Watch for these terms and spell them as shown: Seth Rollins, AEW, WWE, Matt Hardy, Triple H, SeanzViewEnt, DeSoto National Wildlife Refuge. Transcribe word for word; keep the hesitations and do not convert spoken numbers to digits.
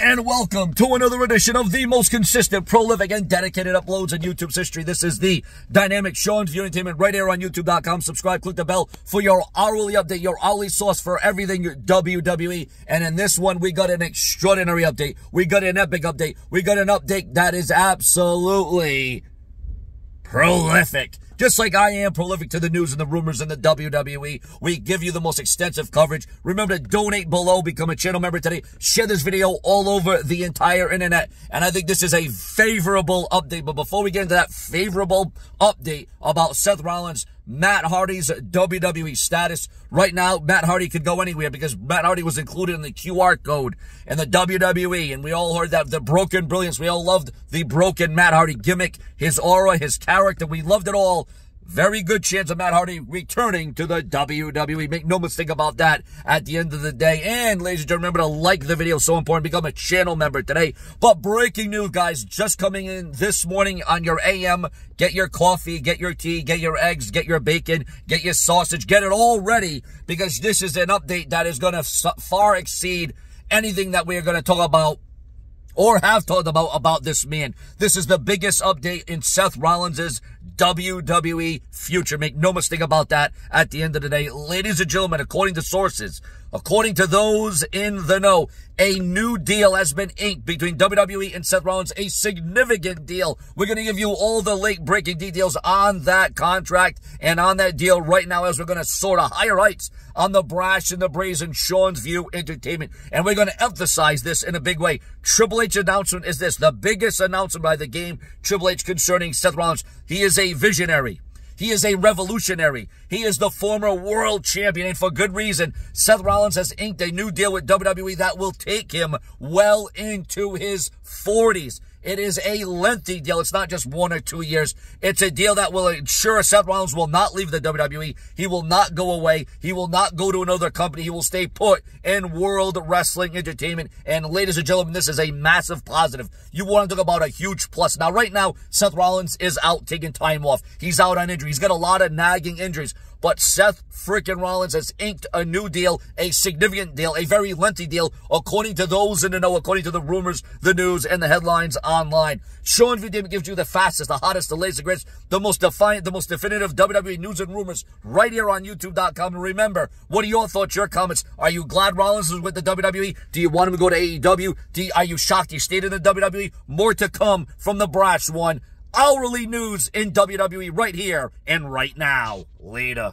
and welcome to another edition of the most consistent, prolific, and dedicated uploads in YouTube's history. This is the Dynamic Sean's View Entertainment right here on YouTube dot com. Subscribe, click the bell for your hourly update, your hourly source for everything W W E. And in this one, we got an extraordinary update. We got an epic update. We got an update that is absolutely prolific. Just like I am prolific to the news and the rumors in the W W E, we give you the most extensive coverage. Remember to donate below, become a channel member today, share this video all over the entire internet. And I think this is a favorable update. But before we get into that favorable update about Seth Rollins, Matt Hardy's W W E status, right now, Matt Hardy could go anywhere because Matt Hardy was included in the Q R code and the W W E. And we all heard that, the broken brilliance. We all loved the broken Matt Hardy gimmick, his aura, his character. We loved it all. Very good chance of Matt Hardy returning to the W W E. Make no mistake about that at the end of the day. And, ladies and gentlemen, remember to like the video. So important. Become a channel member today. But breaking news, guys, just coming in this morning on your A M. Get your coffee, get your tea, get your eggs, get your bacon, get your sausage. Get it all ready because this is an update that is going to far exceed anything that we are going to talk about or have talked about, about this man. This is the biggest update in Seth Rollins' W W E future. Make no mistake about that at the end of the day. Ladies and gentlemen, according to sources, according to those in the know, a new deal has been inked between W W E and Seth Rollins, a significant deal. We're going to give you all the late-breaking details on that contract and on that deal right now as we're going to soar to higher heights on the brash and the brazen Sean's View Entertainment. And we're going to emphasize this in a big way. Triple H announcement is this, the biggest announcement by the game, Triple H concerning Seth Rollins. He is a visionary. He is a revolutionary. He is the former world champion, and for good reason. Seth Rollins has inked a new deal with W W E that will take him well into his forties. It is a lengthy deal. It's not just one or two years. It's a deal that will ensure Seth Rollins will not leave the W W E. He will not go away. He will not go to another company. He will stay put in World Wrestling Entertainment. And ladies and gentlemen, this is a massive positive. You want to talk about a huge plus. Now, right now, Seth Rollins is out taking time off. He's out on injury. He's got a lot of nagging injuries. But Seth freaking Rollins has inked a new deal, a significant deal, a very lengthy deal, according to those in the know, according to the rumors, the news, and the headlines online. Sean's View gives you the fastest, the hottest, the latest, the greatest, the most defiant, the most definitive W W E news and rumors right here on YouTube dot com. And remember, what are your thoughts, your comments? Are you glad Rollins is with the W W E? Do you want him to go to A E W? Do you, are you shocked he stayed in the W W E? More to come from the brash one. Hourly news in W W E right here and right now. Later.